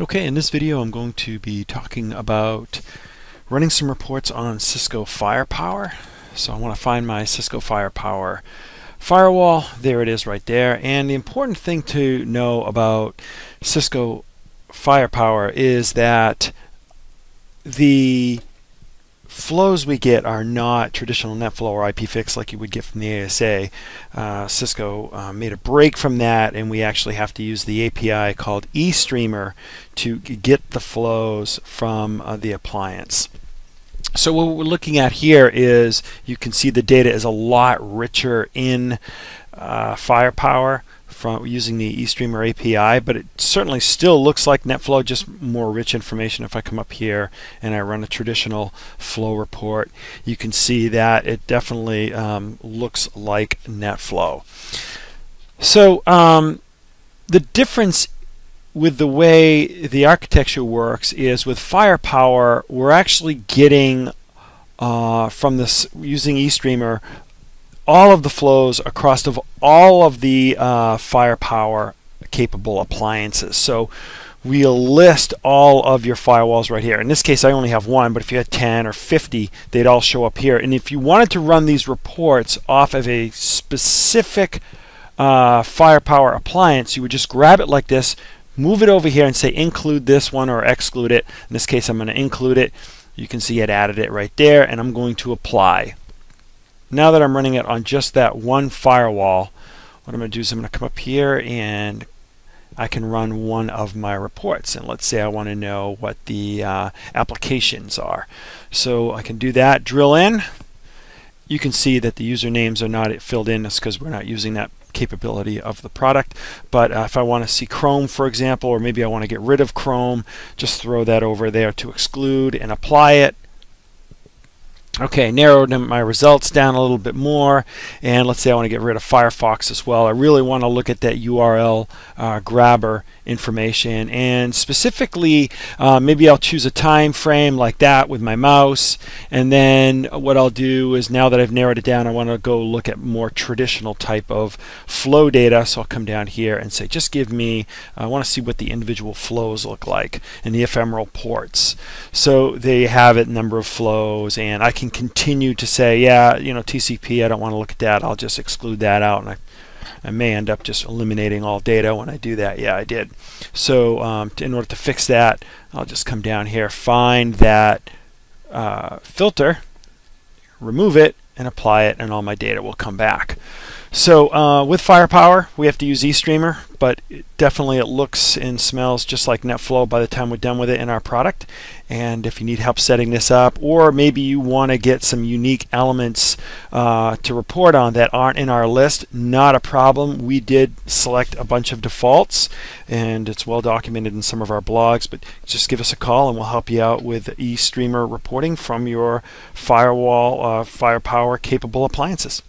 Okay, in this video I'm going to be talking about running some reports on Cisco Firepower. So I want to find my Cisco Firepower firewall. There it is right there. And the important thing to know about Cisco Firepower is that the flows we get are not traditional NetFlow or IPFIX like you would get from the ASA. Cisco made a break from that, and we actually have to use the API called eStreamer to get the flows from the appliance. So what we're looking at here is, you can see the data is a lot richer in Firepower from using the eStreamer API, but it certainly still looks like NetFlow, just more rich information. If I come up here and I run a traditional flow report, you can see that it definitely looks like NetFlow. So the difference with the way the architecture works is, with Firepower we're actually getting from this, using eStreamer, all of the flows across of all of the Firepower capable appliances. So we'll list all of your firewalls right here. In this case I only have one, but if you had 10 or 50 they'd all show up here. And if you wanted to run these reports off of a specific Firepower appliance, you would just grab it like this, move it over here and say include this one or exclude it. In this case I'm going to include it. You can see it added it right there, and I'm going to apply. Now that I'm running it on just that one firewall, what I'm going to do is I'm going to come up here and I can run one of my reports. And let's say I want to know what the applications are. So I can do that, drill in. You can see that the usernames are not filled in. That's because we're not using that capability of the product. But if I want to see Chrome, for example, or maybe I want to get rid of Chrome, just throw that over there to exclude and apply it. Okay, narrowed my results down a little bit more, and let's say I want to get rid of Firefox as well. I really want to look at that URL grabber information, and specifically maybe I'll choose a time frame like that with my mouse, and then what I'll do is, now that I've narrowed it down, I want to go look at more traditional type of flow data. So I'll come down here and say just give me, I want to see what the individual flows look like and the ephemeral ports. So there you have it, number of flows, and I can continue to say, yeah, you know, TCP, I don't want to look at that, I'll just exclude that out, and I may end up just eliminating all data when I do that. Yeah, I did. So in order to fix that, I'll just come down here, find that filter, remove it, and apply it, and all my data will come back. So with Firepower we have to use eStreamer, but it looks and smells just like NetFlow by the time we're done with it in our product. And if you need help setting this up, or maybe you want to get some unique elements to report on that aren't in our list, not a problem. We did select a bunch of defaults, and it's well documented in some of our blogs, but just give us a call and we'll help you out with eStreamer reporting from your firewall Firepower capable appliances.